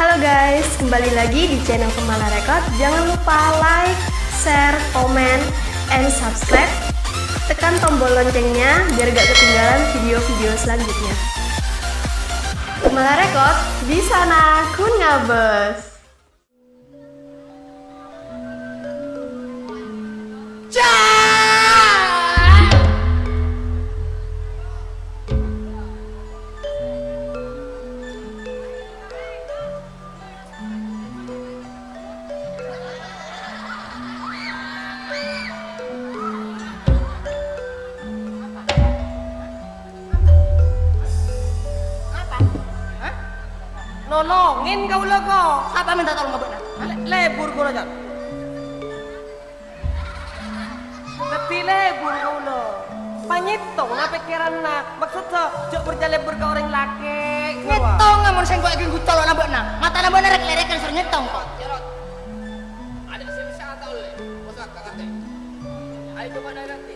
Halo guys, kembali lagi di channel Kemala Record. Jangan lupa like, share, komen, and subscribe. Tekan tombol loncengnya biar gak ketinggalan video-video selanjutnya. Kemala Record, di sana kun ngabes. Nolongin kau lah kok. Siapa minta tolong kau nak? Lebur kau lah. Tapi lebur kau lah. Panyitong lah pikiran nak. Maksudnya jauh berjalebur ke orang laki. Nyetong lah manusia yang kau ingin kau tolong kau nak. Mata nak benar lerik kan suruh nyetong kok. Ada sebisa atau le? Bosak kata. Ayo coba dah nanti.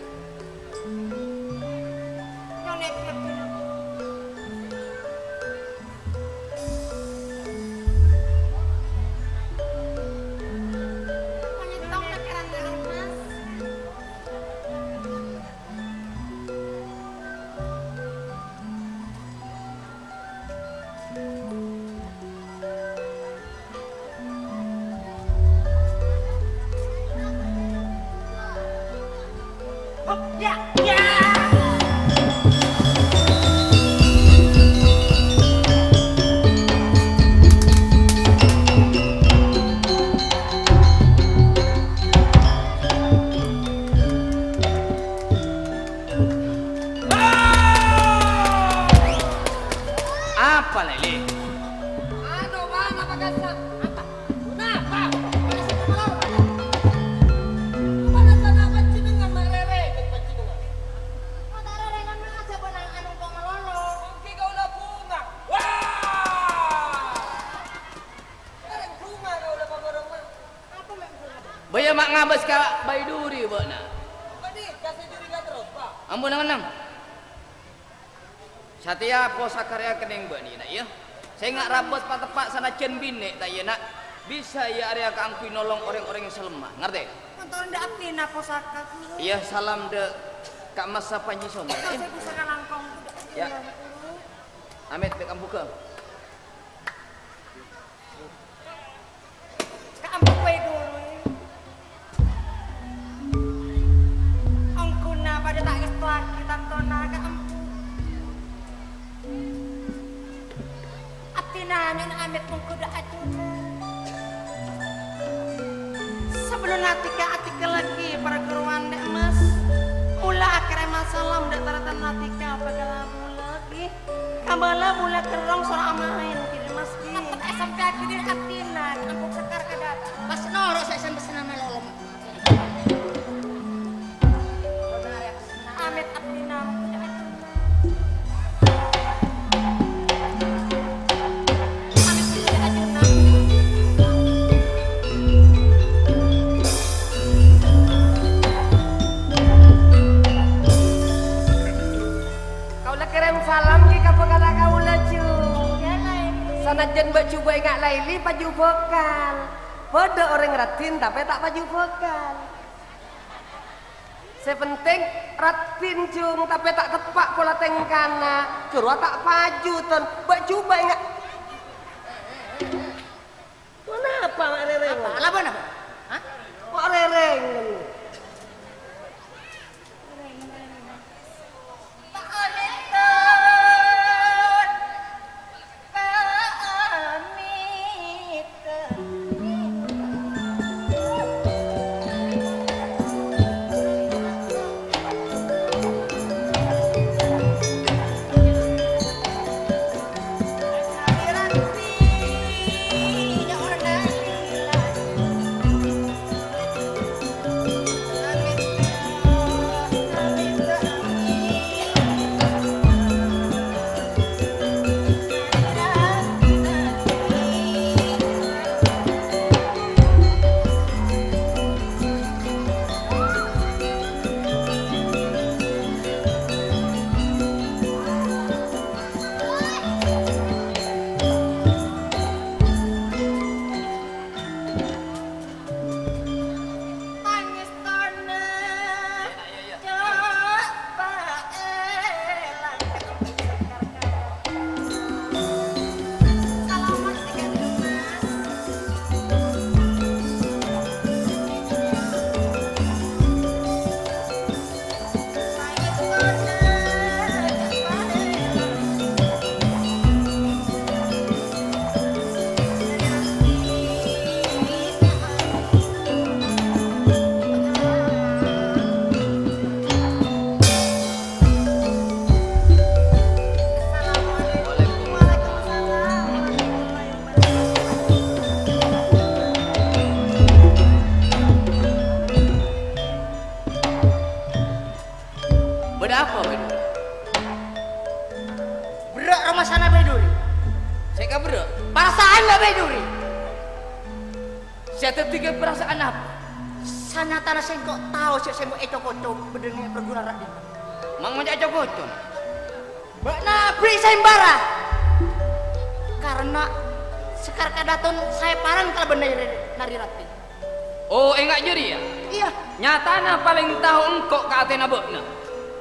Baya mak ngabas ka bayi duri buat nak. Badi, kasih duri lah terus pak. Ambo nang enam. Satya posa karya kening buat ni nak ya. Saya ngak rabos pak tepak sana cen binek tak ya nak. Bisa ya area kampung nolong orang-orang yang selemah, ngerti? Nonton dah apa nak posa kau? Iya salam dek Kak Masa Panji Soma. Saya posa kalangkong. Ya. Amit dek kampung ke. Kampung kau itu. Pada tak ketua kita tona ke empu. Atina nyon amit mengkuda acuna. Sebelum atika lagi para keruan dek mas. Mula akhirnya masalah udah taratan atika bagalah mula lagi. Kembali mula kerong seorang amain kiri mas di. SMP kiri atina kampung Sekar Kedaton. Mas noro saya sampai senama lolong. Sanajan baju baik ngak laili paju vokal. Bodoh orang ratin tapi tak paju vokal. Sepenting ratin cung tapi tak tepak pola tengkana. Curwa tak paju ton baju baik ngak. Kenapa mak rereng? Apa lah mana? Hah? Mak rereng. Perasaan babe duri. Saya tertiga perasaan apa? Sana tanah sengkok tahu saya mau ecok-kocok bedengnya perguna rakyat. Mang mau ecok-kocok? Bakna beri sembara. Karena Sekar Kedaton saya parang kalau benar nari rakyat. Oh, enggak jadi ya? Iya. Nyatana paling tahu engkok ke Atena bakna.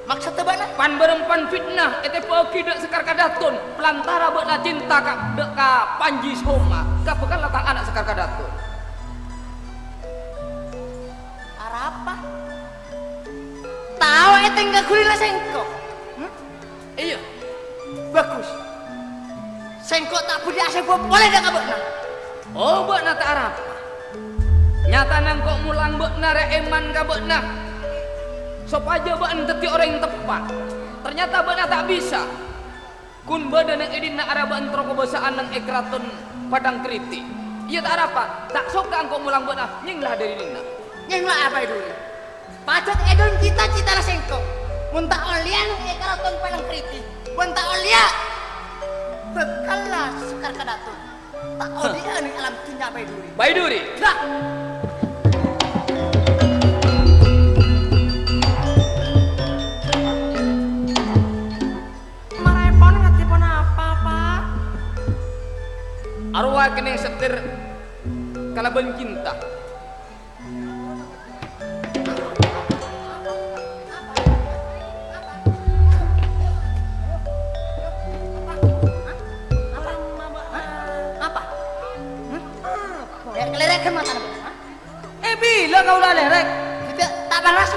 Maksudnya bakna? Pan berempan fitnah, itu pergi dek Sekar Kedaton. Pelantara bakna cinta ke Panji Soma. Kau bukan latar anak Sekar Kedaton. Arah apa? Tahu itu enggak kulina sengkok. Hmm? Iya. Bagus. Sengkok tak boleh asal boleh dek bakna. Oh, bakna tak arah apa? Nyata nangkok mulang bakna reeman ka bakna. Sop aja bakna teti orang yang tepat. Ternyata bakna tak bisa. Kun badan yang edina arah bakna terkobosaan nang ekraton padang keriti. Iya tak arah pak. Tak sok tak angkok mulang bakna. Nyinglah dari dina. Nyinglah apa itu? Pacat edon cita-cita lah sengkok. Muntah olian ekraton padang keriti. Muntah olia. Bekalah Sekar Kedaton. Tak olian alam tindak baiduri. Baiduri? Tidak. Arwah kena setir kalaban cinta. Apa? Lerek ke mata. Bila kau dah lerek? Tidak, tak panas.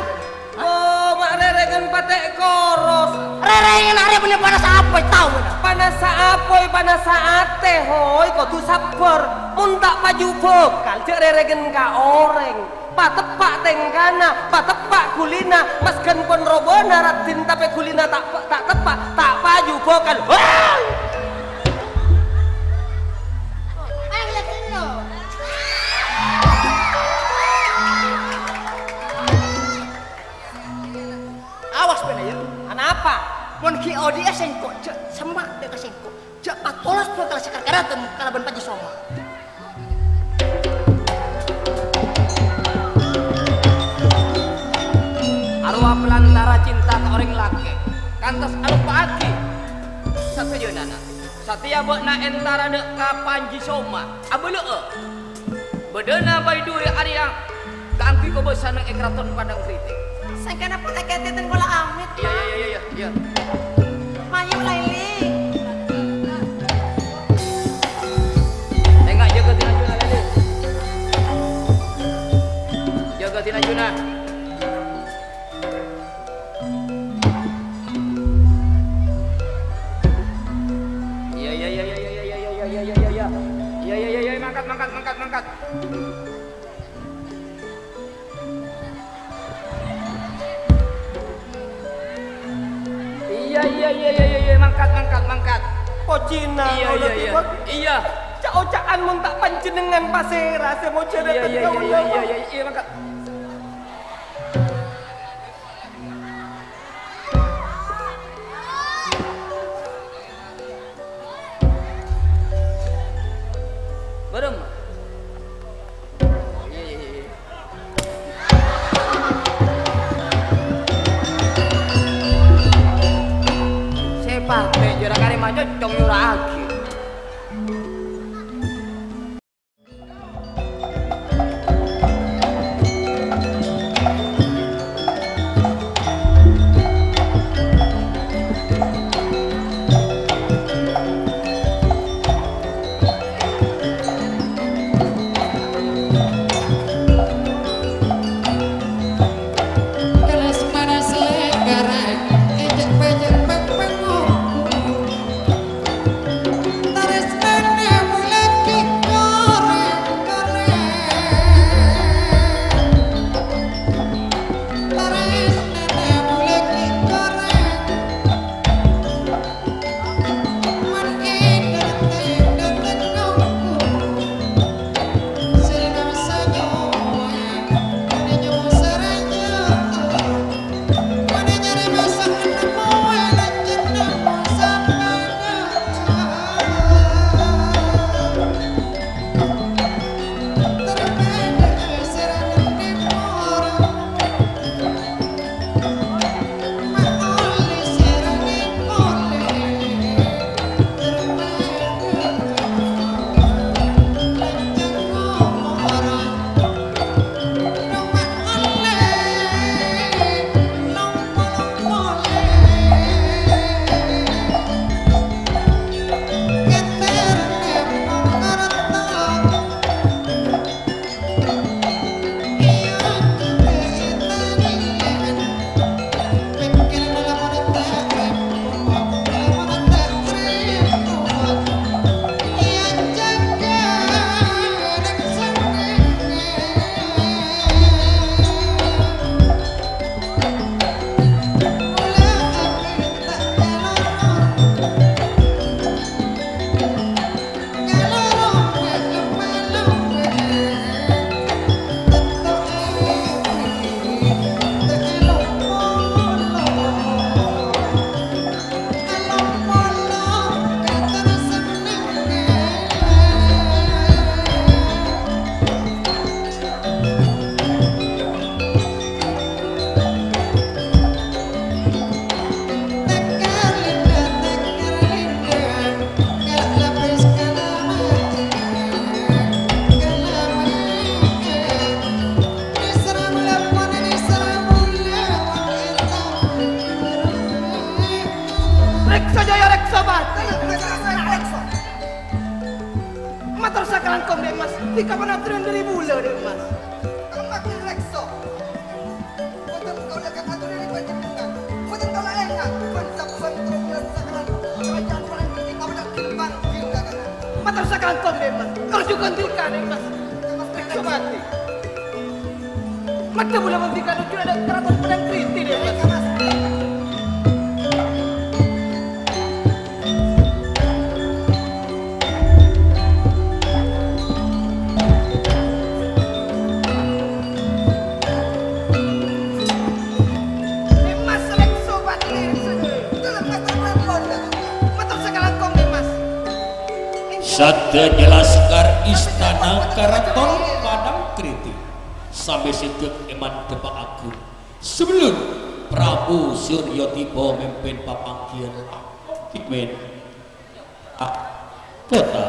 Oh, mak lerek kan patek koros. Lerek yang ada punya panas apa tahu? Panas apoy, panas ate hoy, kau tu sabar. Muntak baju bekal, cek reregen ka orang. Patepak tengkana, patepak kulina. Maskan pon robona ratin tapi kulina tak tepak, tak baju bekal. Wah! Awas bener ya, kenapa? Monki odia sengkok, semak dia ke sengkok. Jak patolas putar Sekar Kedaton kalaban Panji Soma. Arwah pelantara cinta ke orang laki. Kantas alupa hati. Satuju nana. Satia bakna entara dek ka Panji Soma. Abelee. Bedena baiduri ariang. Kaangki ko bosan nang ekraton padang kritik. Sangkana pun tak kete ten bola amit. Iya. Mayu Laili. Tengok jaga Tina Juna Laili. Jaga Tina Juna. Iya. Mangkat. Iya, mangkat. Pocina. Iya. Cak-ocakan mun tak panjenengan pasera, saya mau cerita. Iya, mangkat. Bareng. Dong yura aki. Matar sakalan kong dek mas, 300.000 dek mas. Kamak ni lekso. Boten kau dekat atur dari banyak tengah. Boten kau lain lah. Bantu bulan sakalan. Kerajaan paling tinggi kau dah kilpan kilka kan. Matar sakalan kong dek mas, kau juga kilka dek mas. Mas lekso mati. Macam bulan memberikan tujuan ada 300 pedang kritik dek mas. Sate jelaskar istana keraton padang kritik sampai sejak eman tepak aku sebelum Prabu Suryo tiba memimpin papangkian hikmen kota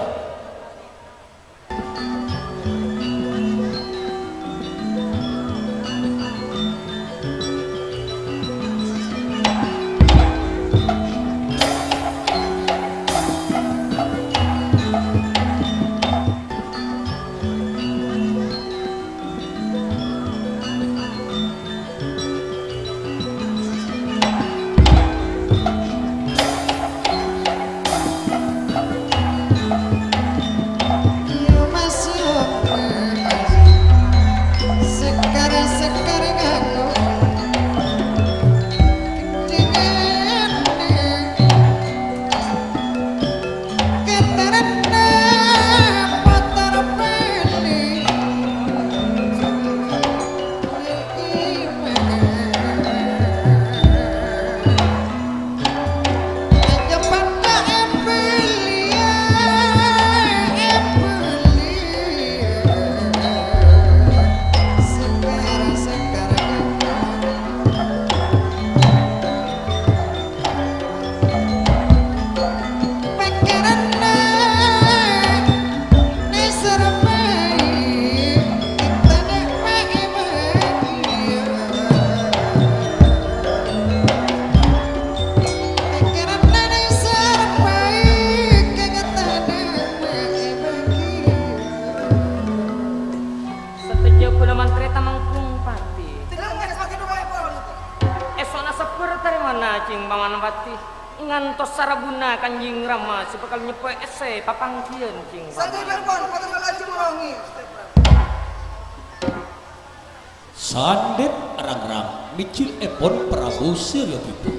Sandet arang-arang micil epon Prabu Suryo tiba.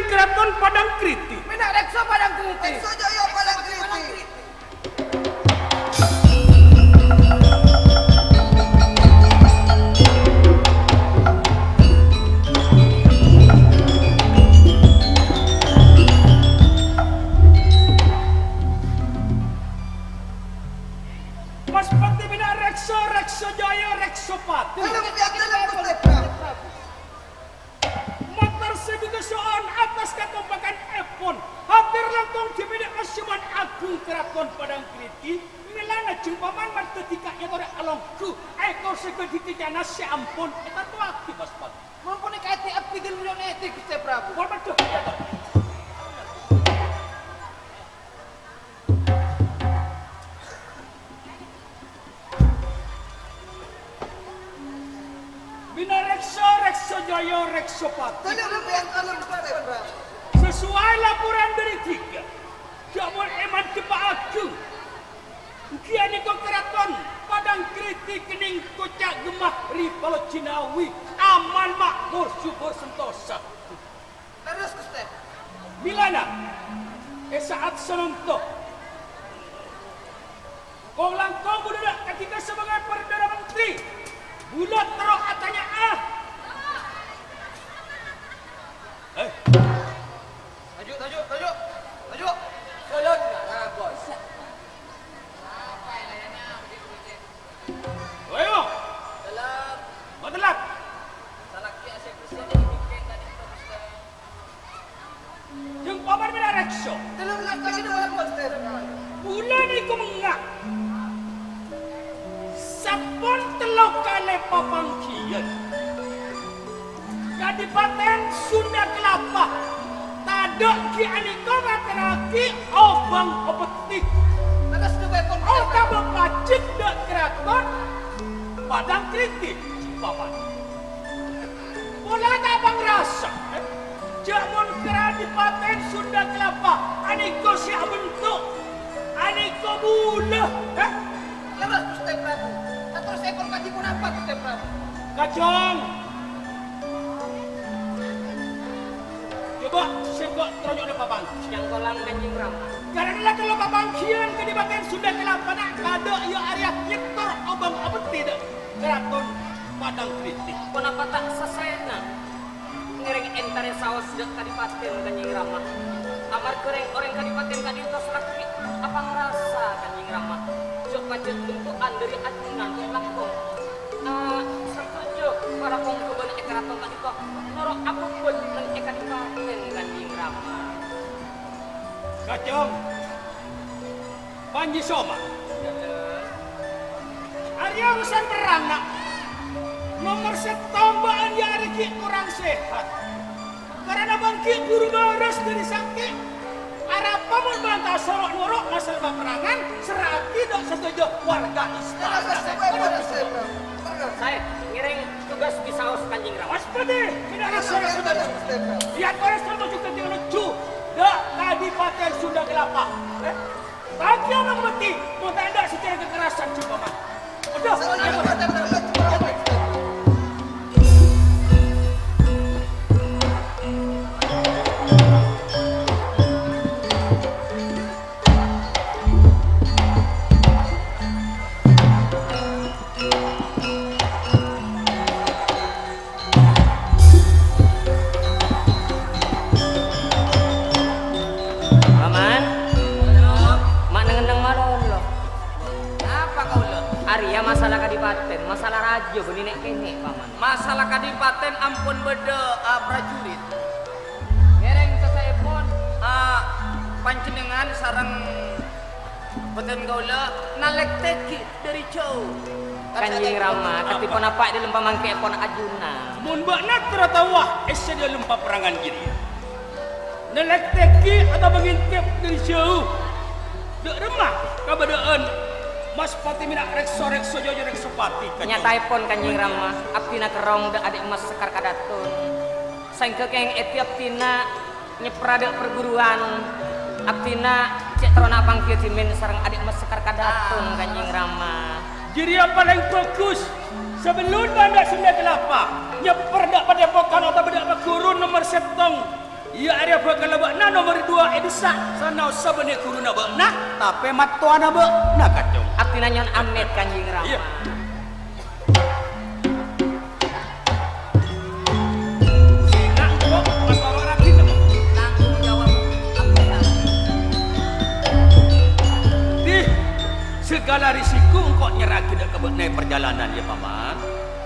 Keraton padang kriti milana jumpaman martetika ya ora along Peditinya nasi ampun, kita tuh aktif mas pak. Mumpuni kati api dan mulia netik kita prabu. Korban tuh. Bina rekso, rekso joyo, rekso pati. Tolong yang alur kita prabu. Sesuai laporan dari tiga, kamu eman kebahagiaan. Kiani kau keraton padang kritik kening kocak gemah ribalo Cinawi aman makmur syukur sentosa. Terus Gusti. Milana, saat senontok. Kau langkau budak ketika sebagai perdana menteri. Bulat terok katanya ah. Eh. Tajuk. Kalian nah bos. Ayo. Dalam. Matelap. Salaki asyik bersih dikit tadi kita Ustaz. Jung paman beda rekso. Dalam langkah ini dalam Ustaz. Bulan iku mengak. Sapon telok kale papangkian. Kadipaten Sunda Kelapa. Tadok ki aniko kateraki obang opetik. Orta memacik dan keraton padang kritik Cipaman bola tabang rasa jamun keradipaten Sunda Kelapa aniko siap bentuk aniko bula lepas Gusti Prabu satu sekor kaji pun apa Gusti Prabu kacang coba sebab teronyok depan bang yang kolam kencing ramah. Karena kalau pabangkian kedibakan Sunda Kelapa nak kada ya area nyetor obang apa tidak keraton padang kritik. Kenapa tak sesena ngereng entare saos dak kadipaten Kanjeng Rama. Amar kereng orang kadipaten kadintos laki apa ngerasa Kanjeng Rama. Jok pajak bentukan dari adunan yang langkung. Setuju para pengkebun keraton kadintos nurok apa pun nang kadipaten Kanjeng Rama. Kacong, Panji Soma, Arya urusan beranak, nomor setombaan ya rezeki kurang sehat, karena bangkit guru beres dari sakit, arah paman bantah sorok norok masalah perangan, serati dok setuju warga istana. Saya ngiring tugas di saus Kanjeng Rama. Mas Pede, tidak sorok setuju. Lihat beres setuju ketika lucu. Dak kadipaten Sunda Kelapa. Bagi abang mati, mau tak ada secara kekerasan cuba mak. Udah. Nyatai pon Kanjeng Rama, abdina kerong da adik emas Sekar Kedaton. Sangke keng etiap tina nyeprade perguruan. Abdina cek terona pangkil cimin sarang adik emas Sekar Kedaton Kanjeng Rama. Jadi yang paling fokus sebelum bandar Sunda Kelapa nyeperdak pada pokan atau bedak berguru nomor setong. Ya area bakal bakna nomor 2 edisa sana sabene kuruna bakna tapi matuana bakna kacung. Abdina nyon amet Kanjeng Rama. Yeah. Segala risiko engkau nyerah tidak kebenaran perjalanan ya paman.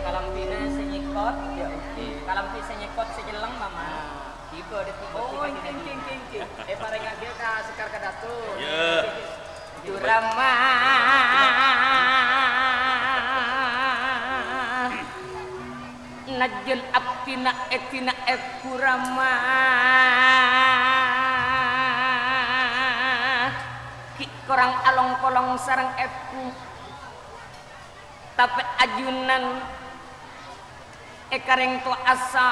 Kalau pina senyekot ya oke. Kalau pina senyekot sejeleng paman. Tiba ada tiba. Oh king. Para ngagil ka Sekar Kedaton. Ya. Durama. ngajel abtina ekurama ki korang along kolong sarang eku tapi ajunan ekareng to asa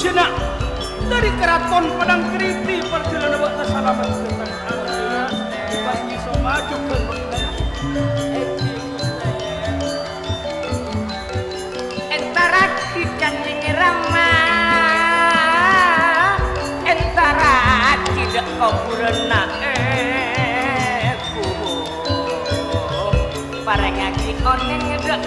Cina dari keraton Padang Kriti perjalanan waktu salaman tentang anak Panji Soma juga entaraki kanjeng Rama entaraki dek kaburna aku bareng aki oneng dek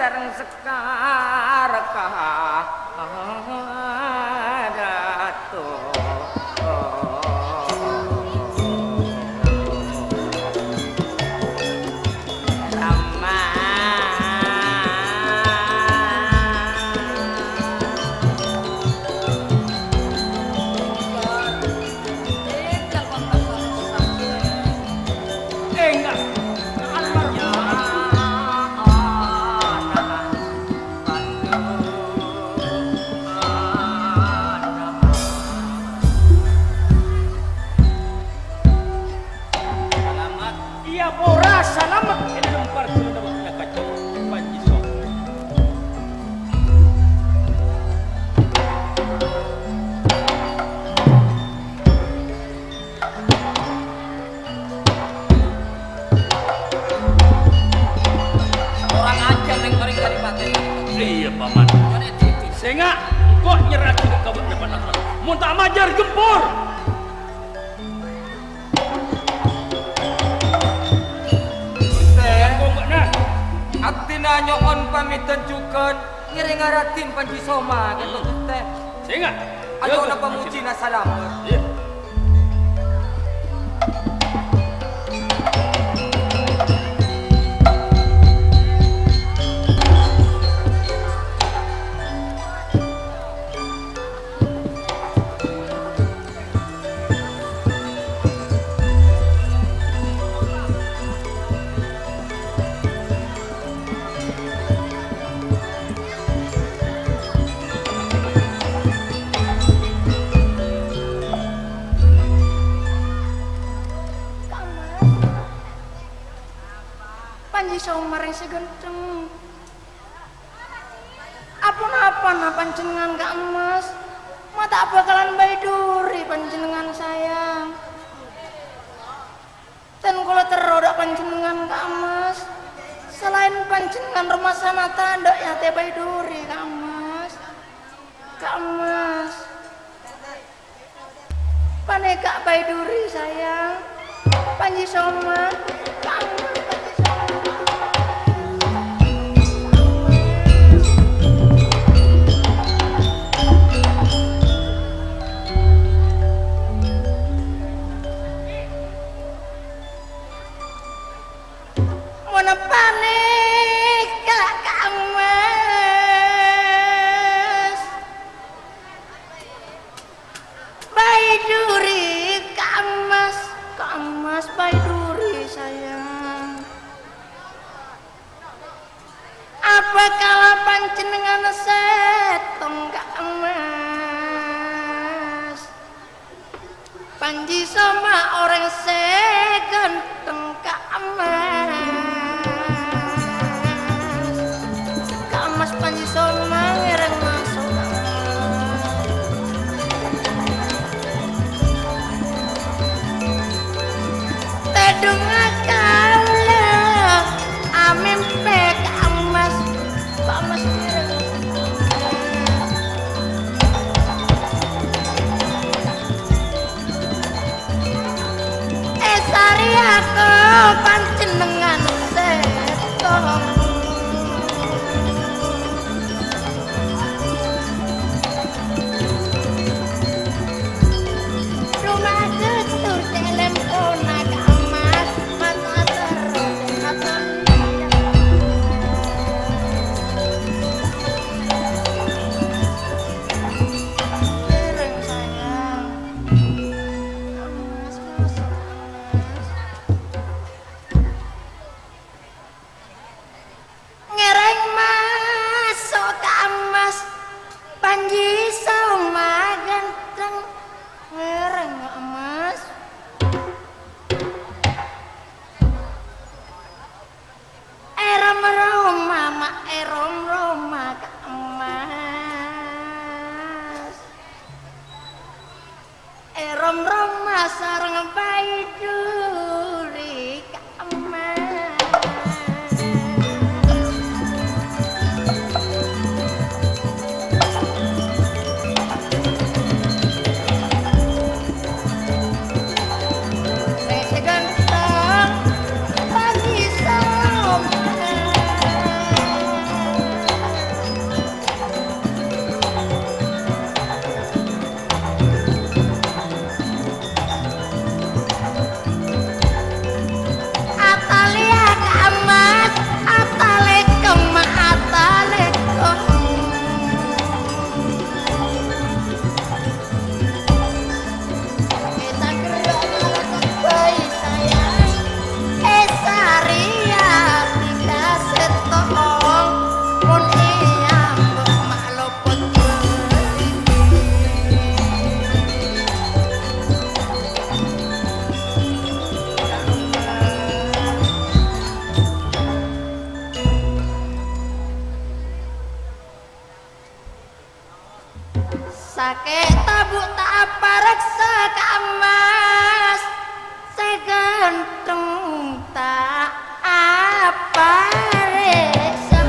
sarang sekar kedaton Rama muntah majar gempur artinya nyoon pamitan juga ngiring aratin Panji Soma gitu teh sehingga ayo na pamuji na salam panjenengan Kak Mas, mata bakalan bayi duri panjenengan sayang. Dan kalau terodak panjenengan Kak Mas, selain panjenengan rumah sana tanda ya teh bayi duri Kak Mas. Kak Mas, Cabai duri sayang, Panji Soma. Panji Soma orang seganteng Kak Mas Panji Soma ngereng masuk Kak Mas tedung akal amem pe Kak Mas ngereng panjenengan seto rumah ketu telem ona kamat matur matur dereng sayang sarang bayi duri Kak Mas seganteng Panji Soma sake tabuk tak apa reksa Kak Mas seganteng tak apa reksa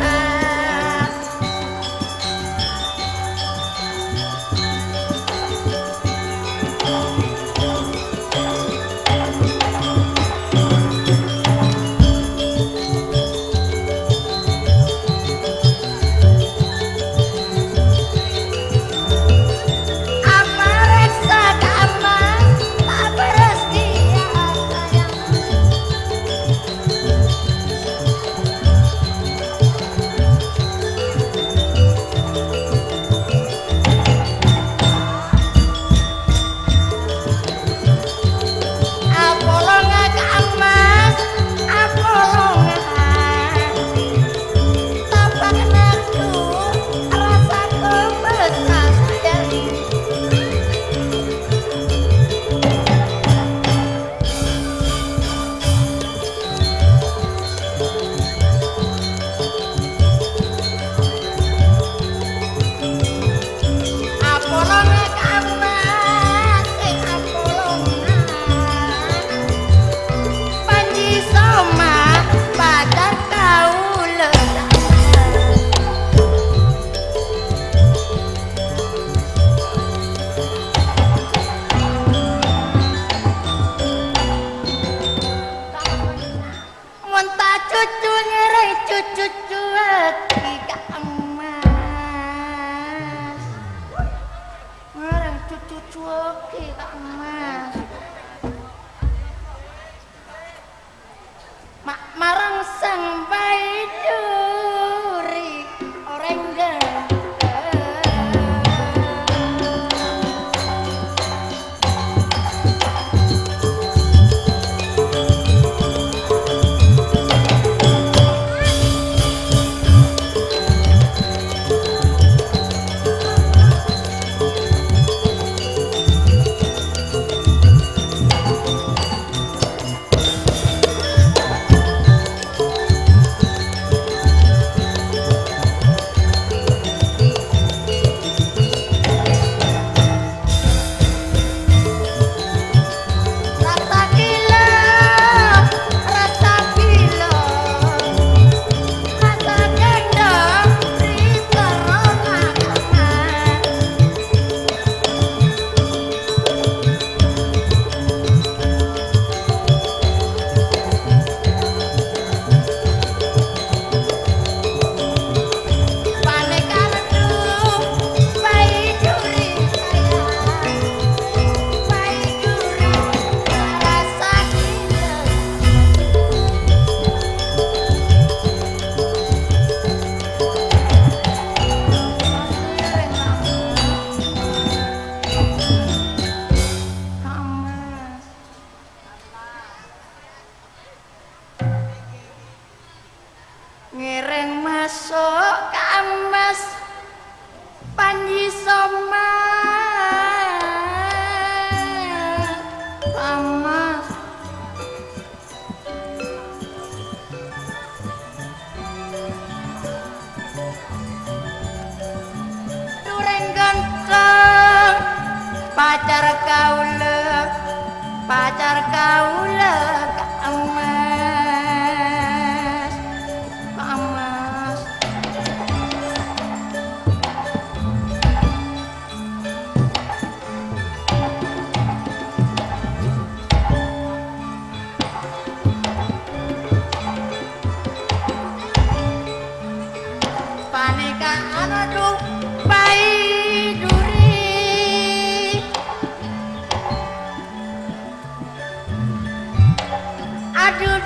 Cueki tak emas. Marang sampai duri orang gede. Ngiring masuk ke Mas Panji Soma, Mas dureng ganteng pacar kaula, aduh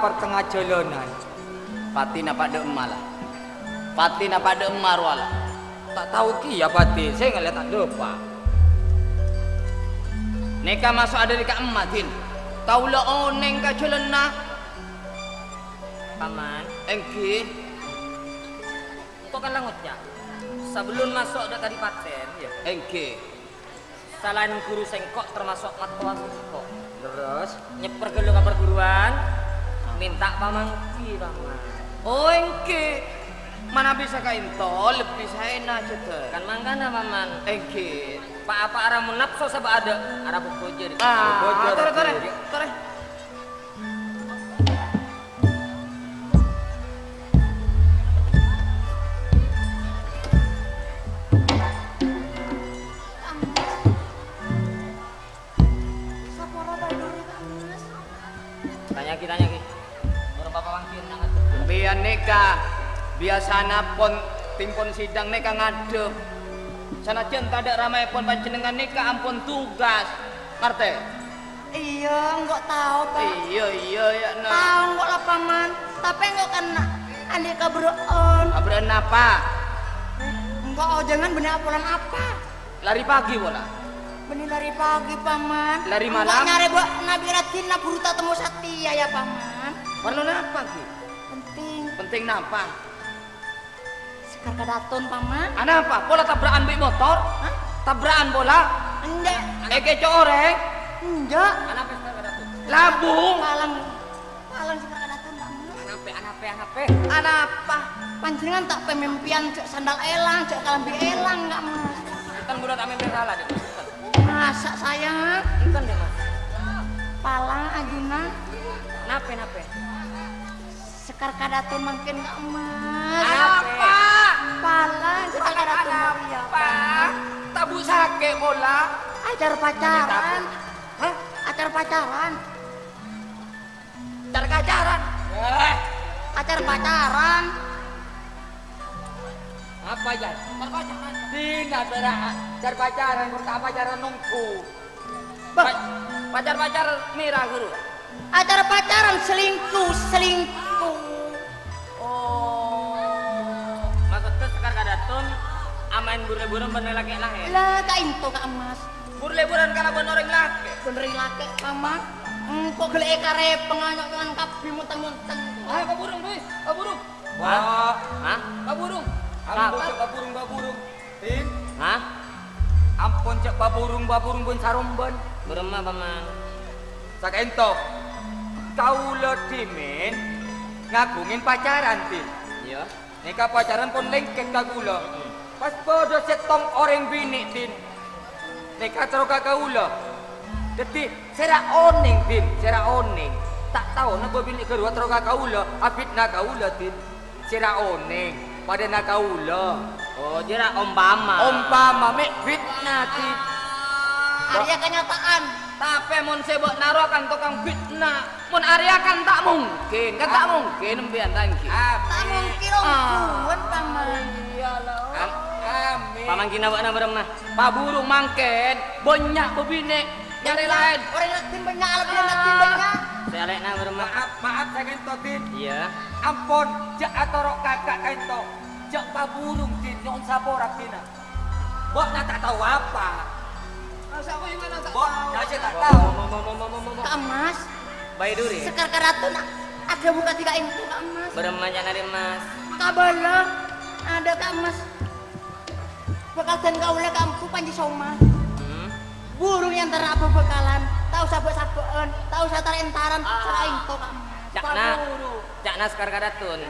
Pertengah jolonan pati napa de malah pati napa de marwala tak tahu ki ya pati saya ngeliat tak lupa neka masuk ada di kak ematin taulah oneng kak jolona paman engki tokan langutnya sebelum masuk ada tadi paten ya engki salahin guru sengkok termasuk matkuan sengkok terus nyeper gelungan perguruan minta pamangki paman. Oh engke, mana bisa kainto lebih saya enak cete. Kan mangkana paman. Engke, pak apa arah munafso sebab ada arah bukoja. Ah, tore. Tanya ki. Biar neka biasana pon timpon sidang neka ngadep sanajan kada ramai pon panjenengan neka ampun tugas ngerti iya enggak tahu pak iya nah. Tahu enggak lah paman tapi enggak kena andi kabreon apa enggak oh jangan benih apulan apa lari pagi bola benih lari pagi paman lari malam enggak nyari buat nabi ratina buruta temu satya ya paman perlu apa ki penting napa? Sekar Kedaton paman. Ana apa? Bola tabrakan bi motor? Hah? Tabrakan bola? Enggak. Ege coreng? Enggak. Ana apa Sekar Kedaton? Labung. Palang Sekar Kedaton paman. Ana apa? Ana apa? Panjenengan tak pemimpian cek sandal elang, cek kalambi elang enggak mas. Kan budak tak mimpin salah deh. masak sayang. Inten deh Mas. Pala ajuna. Nape? Sekar Kedaton makin gak emas. Apa? Pala Sekar Kedaton Maria. Apa? Tabu sake bola. Ajar pacaran. Hah? Acar pacaran. Acar pacaran. Acar pacaran. Apa ya? Pacaran. Dina berak. Acar pacaran pertama pacaran nunggu. Pacar-pacaran mirah guru. Acar pacaran selingkuh. Oh. Maksudnya Sekar Kedaton amain buru-buru bener laki lahir. Lah kak into kak emas. Buru liburan kalau benerin laki. Benerin laki mama. Kok gelek kare penganyok-anyok kabeh munteng-munteng. Ah kok burung wis, kok burung. Wah, hah? Kok burung. Ampun cek baburung. Tin. Hah? Ampun cek baburung pun saromban. Beremah paman. Sak entok. Kaula dimen ngagungin pacaran tin. Iya. Nek pacaran pun lengket kagula. Pas podo setong orang bini tin. Nek acara kagula. Detik, sera oning, tak tahu nak gue bilik kedua terus kaula, abit nak kaula tin, sera oning, pada nak kaula, oh jera ompama, mek fitnah tin, Arya kenyataan, tapi mon sebok narokan tukang fitnah, mon Arya kan tak mungkin empian tangki, tak mungkin ompuan paman, iyalah, amin, paman kina buat nama mah, paburung mangken, bonyak bebinek. Dari lain, orang Latin banyak, orang Latin banyak. Saya lekna bermaaf. Maaf saya kento tin. Iya. Ampun, jak atorok kakak kento, jak paburung tin, nyon saborak tina. Bok tak tahu apa. Masa aku gimana tak tahu? Bok tak tahu. Kak Mas, bayi duri. Sekar Kedaton ada buka tiga itu Kak Mas. Beremanya nari Mas. Kabala ada Kak Mas. Bekalan kau lek ampu Panji Soma. Burung yang terapa bekalan, tahu sabuk-sabukan, tahu satarentaran, selain itu Kak Mas. Cakna Sekar Kedaton.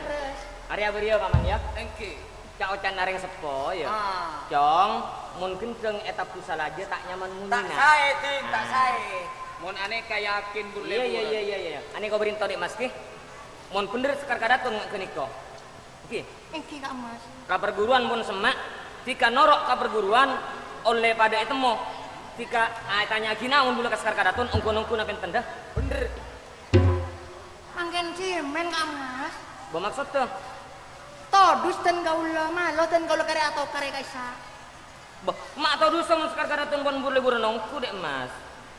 Arya beriau Paman ya. Thank you. Cak ocan nareng sepo ya. Jong, mun kenceng etap pusal aja tak nyaman munina. Tak sae ting, tak sae. Mun ane kayakin burle. Iya. Ane kau berinto dek Mas ki. Mun bener Sekar Kedaton ngak keniko. Oke. Thank you Kak Mas. Ka perguruan mun semak, jika norok ka perguruan oleh pada etemo. Jika tanya gina mun bulu Sekar Kedaton ungkon-ungkon napen tenda bener mangken cimen Kak Mas bermaksud tuh todus dan gaula malo dan gaula kare atau kare kaisa bah mak todus sama Sekar Kedaton pun bulu berenongku dek Mas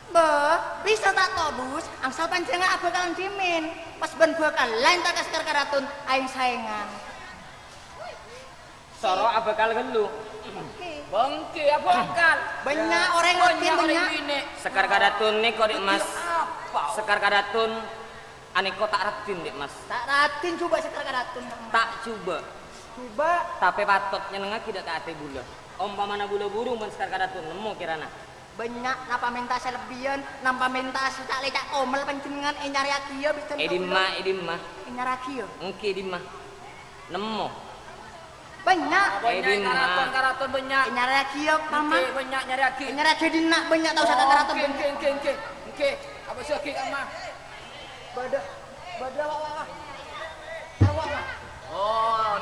bah bisa tak todus angsal panjenengan abah kalang cimen pas ben bakal lain tak Sekar Kedaton aing saengan soro abah kalang gelu bangke apa kan banyak orang ngotin banyak Sekar Kedaton nih kok dek Mas Sekar Kedaton aneh kok tak ratin dek Mas tak ratin coba Sekar Kedaton tak coba tapi patoknya nengah tidak tak ate gula umpamana gula burung pun Sekar Kedaton nemu kirana banyak napa mentase lebihan napa mentase tak lecak omel panjenengan nyari akia bisa edima nyari akia engke edima nemu banyak karaton banyak nyari lagi ya mama banyak nyari lagi dinak banyak tau saka karaton oke apa sih oke mama badak awak oh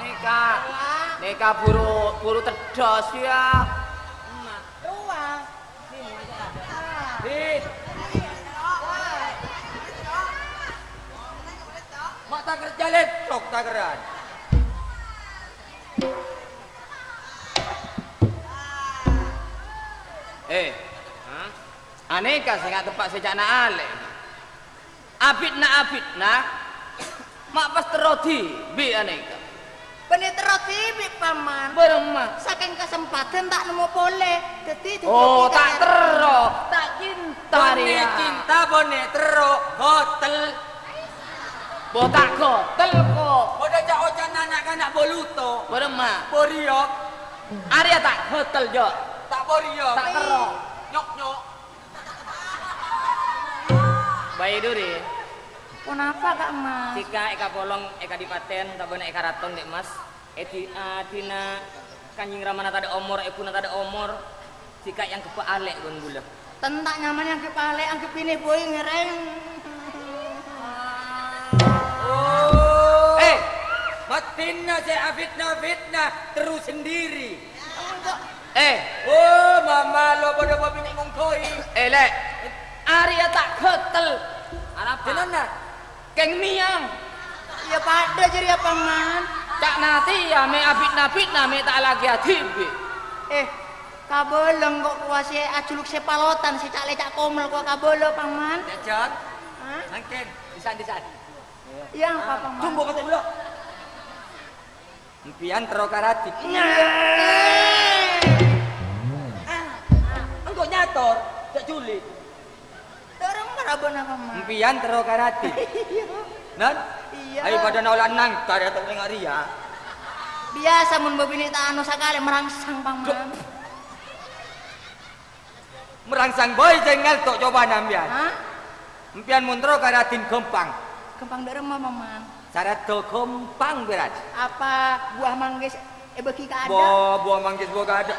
nikah buru terdos ya mama dua nih mak tak kerja lecok tak keran aneh kan saya nggak tepat sejak nak ale abid nak mak pas teroti bi aneh kan bener teroti bi paman beremah saking kesempatan tak nemu boleh jadi oh tak tero tak cinta dia cinta bonek tero hotel botak hotel kok bodak jauh jangan anak boluto beremah boriok area tak hotel jauh tak boriok tak tero nyok bayi duri. Kenapa Kak Mas? Jika Eka bolong, Eka dipaten, tak benar Eka raton dek Mas. Tina kanjing ramana tak ada omor, Epuna tak ada omor. Jika yang kepa alek gon gula. tentak nyaman yang kepale angkep ini boy ngereng. Oh. Eh, matinna saya fitnah terus sendiri. Oh mama lo bodoh bini ngongkoi. Lek, Arya tak ketel. Apa? Kenapa? Keng miang. Ya pada jadi apa man? Tak nanti ya me fitnah me tak lagi hatibi. Kabolong kok kuasi ajuluk sepalotan si cak lecak komel kok kabolo paman. Lecak, angken, disan. Yang apa paman? Tunggu kata dulu. Impian terokaratik. Engkau nyator, tak juli. Terang karabon apa paman? Impian terokaratik. Nan? Iya. Ayo pada nolan nang tarik atau ngari ya. Biasa mun bini tak anu sakale merangsang paman. Merangsang boy jengel tok coba nambian. Empian muntro karatin gempang. Gempang dari mama man. Cara do gempang berat. Apa buah manggis bagi kada? Buah manggis buah kada.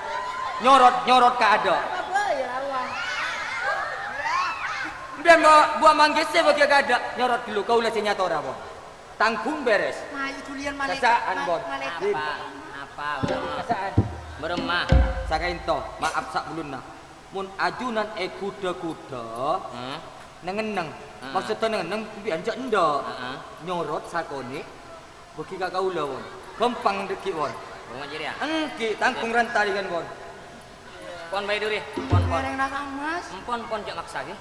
Nyorot kada. Apa ya Allah. Empian buah manggis bagi kada. Nyorot dulu kau ulah nyator apa? Tanggung beres. Nah, itu lian malaikat. Kesaan bon. Apa? Kesaan. Beremah. Sakain toh. Maaf sak belunna. Mun ajunan kuda-kuda nengeneng maksudnya nengeneng tapi anjak ndak nyorot sakone bagi kakak ula won gampang deki won ngajir ya engki tangkung rentari kan won pon bae duri pon nang mas pon jak maksa ge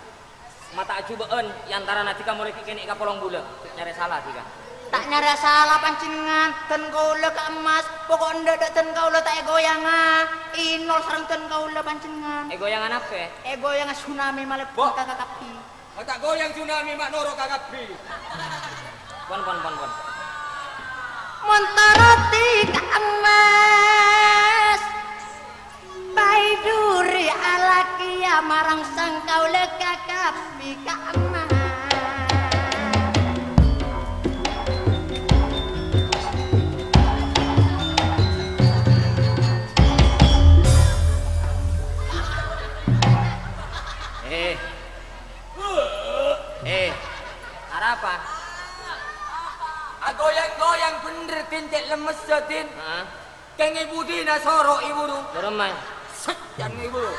mata aju beun antara nanti kamu rek kene ka polong bule nyare salah tiga tak nyare salah pancingan ten kaula ka emas pokok ndak ten kaula tak goyangan inol sareng ten kaula pancingan goyangan apa goyangan tsunami melebu kakak kapi tak goyang tsunami mak noro kakak kapi pon montoro tika emas bai duri alakia marang sang kaula kakak kapi ka emas apa? Goyang-goyang bener tinjek lemes jatin. Keng ibu dina sorok ibu lu. Beremai. Sejan ibu lu.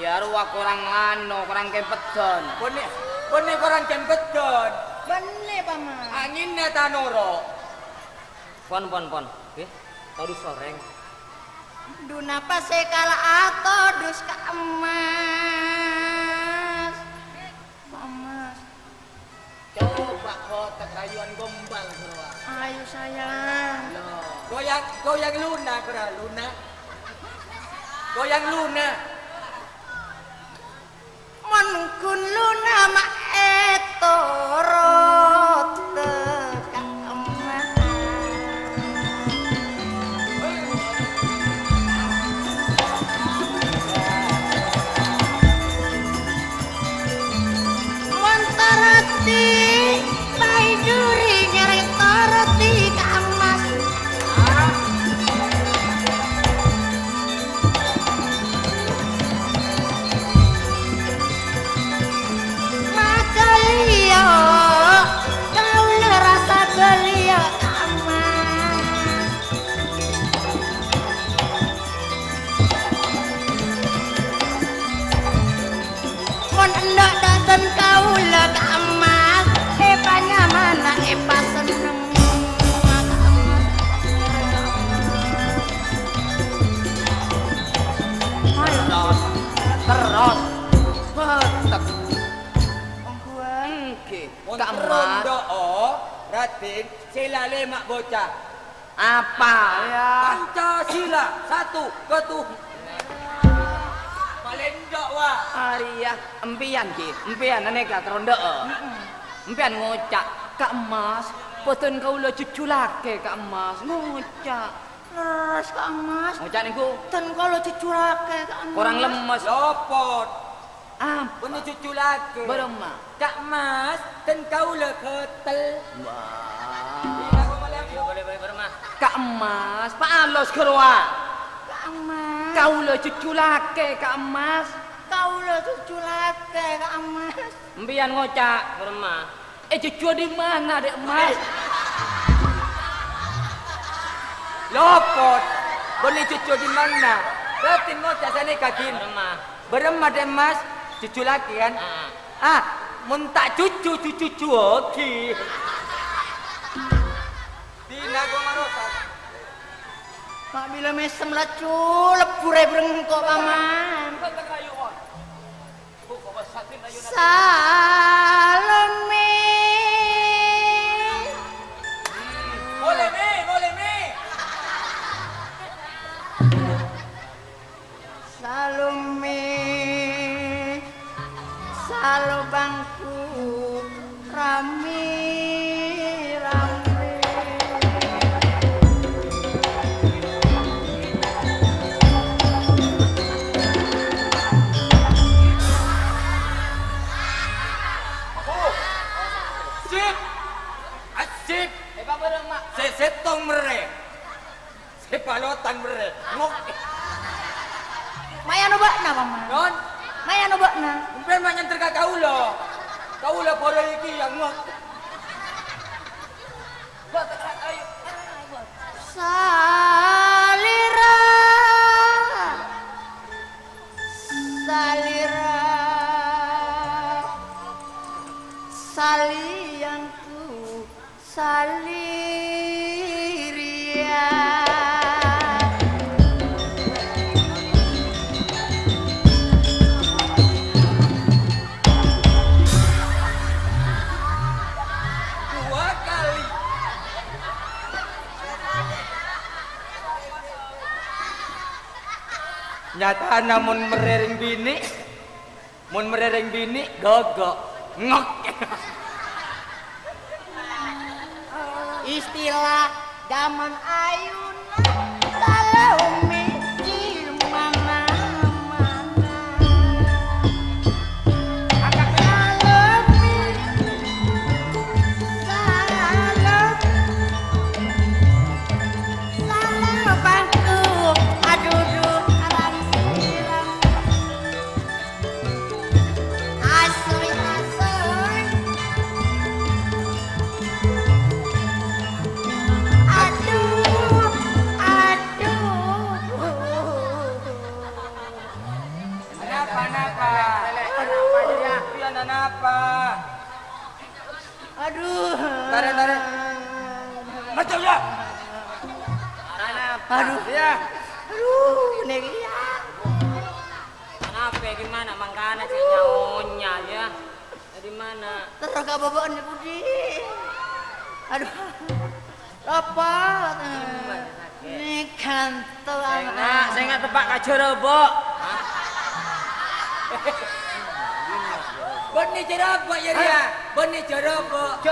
Ya ruak orang lano, orang kempedon. Bone orang kempedon. Bone paman. Anginnya tanoro. Pon. Tadu soreng. Dunapa sekala atau dus ke emas. Paman. Coba kota kayuan gombal bro. Ayo sayang. Goyang luna bro, luna. Goyang luna. Mengkun luna mak etorot ka emas. Montarati Rondo Ratin sila lemak bocah apa ya Pancasila satu ketuh malendok wa Arya empian aneka rondo empian ngocak ka emas peten kaula cucu lake ka emas ngocak leres ka emas ngocak niku ten kaula cucu lake ka emas orang lemes lopot bener cucu lake beremah Kak Mas, ten kaula ketel. Kak Mas, Pak Alos kerwa. Kak Mas, kaula cucu lake Kak Mas. Kaula cucu late Kak Mas. Empian ngocak beremah. Cucu di mana Dek Mas? Lopot. Beli cucu di mana? Berarti ngocak sana kakin. Beremah. Beremah Dek Mas, cucu laki kan? Ah, mentak cucu oke. Dina gua marotak. Mak bila mesem lacu, lebure berengkok paman. Salome. Boleh mi. Salome, salobangku rame. Setong mere, sepalotan mere, ngoki. Maya nobakna paman. Non, maya nobakna. Umpen maya nyenterka kaulo boleh iki yang ngoki. Ayo. Salianku, nyata namun mun merering bini gogok ngok. Istilah zaman ayun Salome di mana-mana. Aduh, tarik. Macam ya. Aduh, ya. Aduh, negia. Kenapa? Gimana? Mangkana sih nyonya ya. Dari mana? Terus gak bobon di Budi. Aduh. Apa? Ini kantor. Saya nggak tebak kacau robok. Boni jerobok ya dia. Boni jerobok.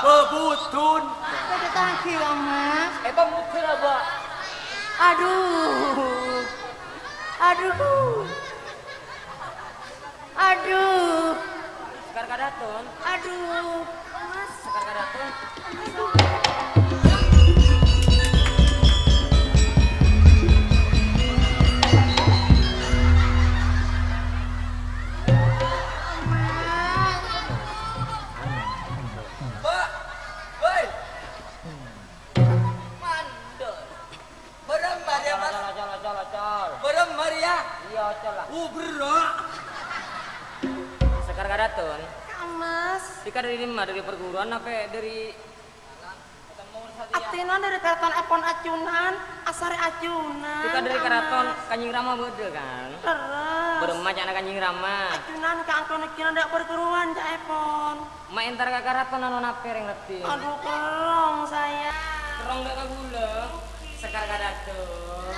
Bebutun. Ada tangki bang Mas. Bebutun jerobok. Aduh. Sekar Kedaton. Aduh. Mas. Sekar Kedaton. Sekar Kedaton. Kak Mas. Sekar dari mana? Dari perguruan apa dari? Atinan dari keraton Epon Acunan, Asari Acunan. Sekar dari keraton Kanjeng Rama betul kan? Terus. Beremah anak Kanjeng Rama. Acunan ke Angkon Acunan dari perguruan cak Epon. Mak entar ke keraton anu nape yang ngerti? Aduh kerong saya. Kerong gak kagulung. Sekar Kedaton.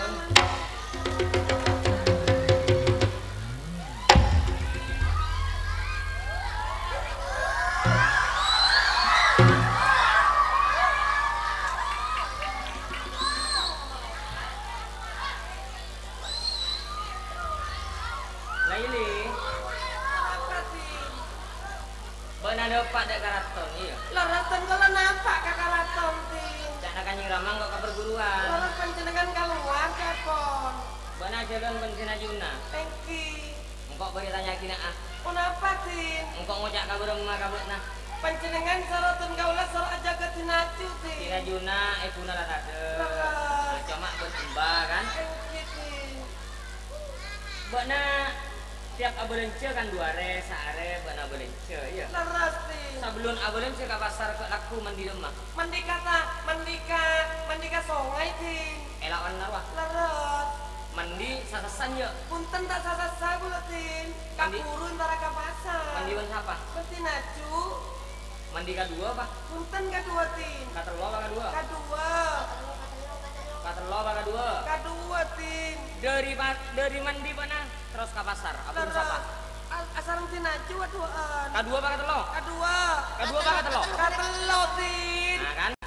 Engkau beri tanya kini ah. Kenapa sih? Engkau ngocak kabur rumah kabur nah. Panjenengan sarotan kaulah salah aja ketinatu sih. Kira juna, ibuna rata. Cuma berjumpa kan? Buat nak tiap abolence kan dua re, saare buat abolence ya. Leras sih. Sebelum abolence ke pasar ke laku mandi rumah. Mandi kata, mandi ke sungai sih. Elawan lawa. Leras. Mandi sasasan ya. Punten tak sasasan buletin. Kapurun tara ka pasar. Mandi ban siapa? Pasti naju. Mandi kedua apa? Punten kedua tin. Katerlo apa kedua? Kedua. Katerlo apa kedua? Kedua tin. Dari mandi mana? Terus ke pasar. Abun siapa? Asarung tin naju aduan. Kedua apa katerlo? Kedua. Kedua apa katerlo? Katerlo tin. Nah kan.